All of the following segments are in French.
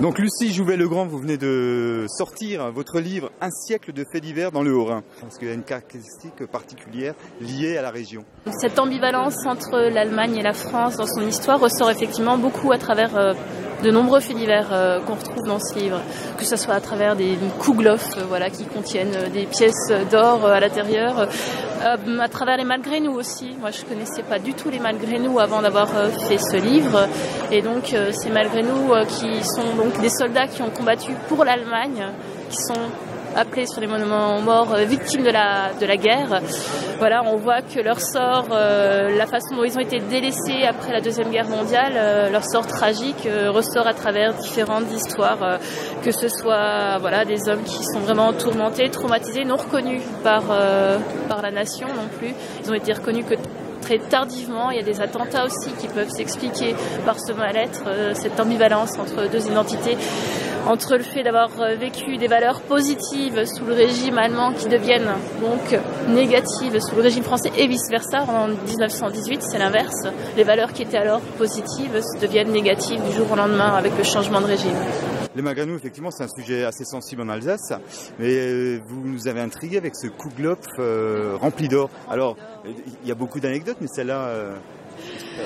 Donc Lucie Jouvet-Legrand, vous venez de sortir votre livre « Un siècle de faits divers dans le Haut-Rhin ». Parce qu'il y a une caractéristique particulière liée à la région. Cette ambivalence entre l'Allemagne et la France dans son histoire ressort effectivement beaucoup à travers de nombreux faits divers qu'on retrouve dans ce livre. Que ce soit à travers des Kouglof qui contiennent des pièces d'or à l'intérieur, à travers les Malgré nous aussi. Moi je ne connaissais pas du tout les Malgré nous avant d'avoir fait ce livre. Et donc ces Malgré nous qui sont donc des soldats qui ont combattu pour l'Allemagne, qui sont appelés sur les monuments aux morts victimes de la guerre. Voilà, on voit que leur sort, la façon dont ils ont été délaissés après la Deuxième Guerre mondiale, leur sort tragique ressort à travers différentes histoires, que ce soit des hommes qui sont vraiment tourmentés, traumatisés, non reconnus par la nation non plus. Ils ont été reconnus que très tardivement. Il y a des attentats aussi qui peuvent s'expliquer par ce mal-être, cette ambivalence entre deux identités, entre le fait d'avoir vécu des valeurs positives sous le régime allemand qui deviennent donc négatives sous le régime français et vice-versa. En 1918, c'est l'inverse. Les valeurs qui étaient alors positives deviennent négatives du jour au lendemain avec le changement de régime. Les Maganou, effectivement, c'est un sujet assez sensible en Alsace, mais vous nous avez intrigué avec ce Kouglof rempli d'or. Alors, il y a beaucoup d'anecdotes, mais celle-là...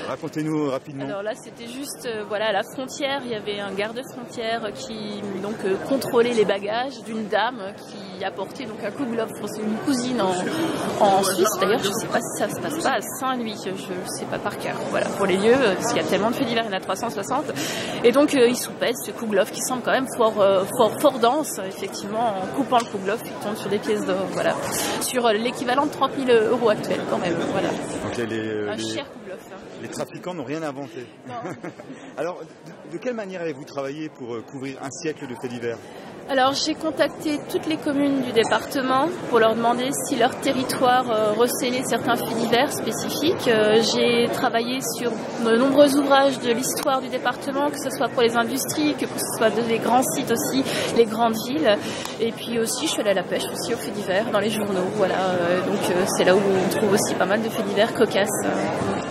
Racontez-nous rapidement. Alors là, c'était juste à la frontière. Il y avait un garde-frontière qui contrôlait les bagages d'une dame qui apportait donc un Kouglof. C'est une cousine en Suisse. D'ailleurs, je ne sais pas si ça se passe pas à Saint-Nuit. Je ne sais pas par cœur. Voilà, pour les lieux, parce qu'il y a tellement de faits divers, il y en a 360. Et donc, il soupèse ce Kouglof qui semble quand même fort dense. Effectivement, en coupant le Kouglof, il tombe sur des pièces d'or. Voilà, sur l'équivalent de 30 000 euros actuels quand même. Voilà. Donc, un cher Kouglof. Les trafiquants n'ont rien inventé. Alors, de quelle manière avez-vous travaillé pour couvrir un siècle de faits divers? Alors, j'ai contacté toutes les communes du département pour leur demander si leur territoire recelait certains faits divers spécifiques. J'ai travaillé sur de nombreux ouvrages de l'histoire du département, que ce soit pour les industries, que ce soit des grands sites aussi, les grandes villes. Et puis aussi, je suis allée à la pêche aussi aux faits divers, dans les journaux. Voilà, donc c'est là où on trouve aussi pas mal de faits divers cocasses.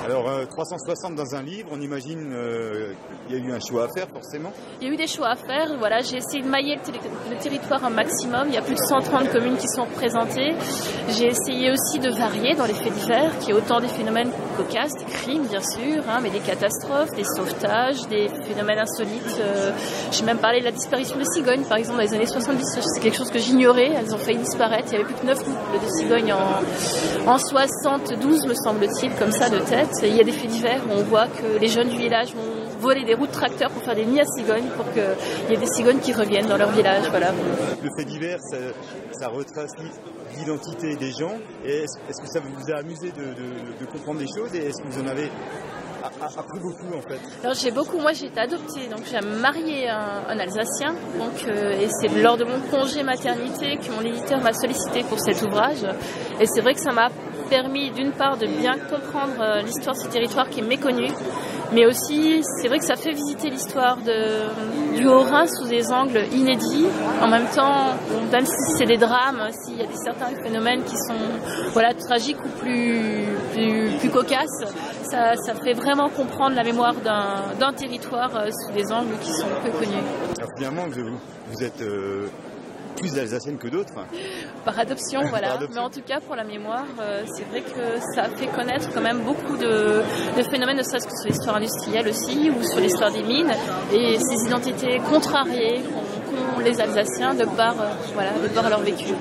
Alors, 360 dans un livre, on imagine qu'il y a eu un choix à faire, forcément. Il y a eu des choix à faire, voilà. J'ai essayé de mailler le territoire un maximum. Il y a plus de 130 communes qui sont représentées. J'ai essayé aussi de varier dans les faits divers, qu'il y ait autant des phénomènes cocasses, des crimes, bien sûr, hein, mais des catastrophes, des sauvetages, des phénomènes insolites. J'ai même parlé de la disparition des cigognes, par exemple, dans les années 70. C'est quelque chose que j'ignorais. Elles ont failli disparaître. Il n'y avait plus que 9 couples de cigognes en 72, me semble-t-il, comme ça, de tête. Il y a des faits divers où on voit que les jeunes du village vont voler des roues de tracteurs pour faire des nids à cigognes, pour qu'il y ait des cigognes qui reviennent dans leur village. Voilà. Le fait divers, ça retrace l'identité des gens. Est-ce que ça vous a amusé de comprendre des choses, et est-ce que vous en avez appris beaucoup en fait? Alors j'ai beaucoup, moi j'ai été adoptée, donc j'ai marié un Alsacien, donc, et c'est lors de mon congé maternité que mon éditeur m'a sollicité pour cet ouvrage, et c'est vrai que ça m'a permis d'une part de bien comprendre l'histoire de ce territoire qui est méconnu, mais aussi c'est vrai que ça fait visiter l'histoire du Haut-Rhin sous des angles inédits. En même temps, même si c'est des drames, s'il y a certains phénomènes qui sont tragiques ou plus cocasses, ça fait vraiment comprendre la mémoire d'un territoire sous des angles qui sont peu connus. Alors, finalement, vous êtes... plus d'Alsaciennes que d'autres. Par adoption, voilà. Par adoption. Mais en tout cas, pour la mémoire, c'est vrai que ça fait connaître quand même beaucoup de phénomènes, ne serait-ce que sur l'histoire industrielle aussi, ou sur l'histoire des mines, et ces identités contrariées qu'ont les Alsaciens de par leur vécu.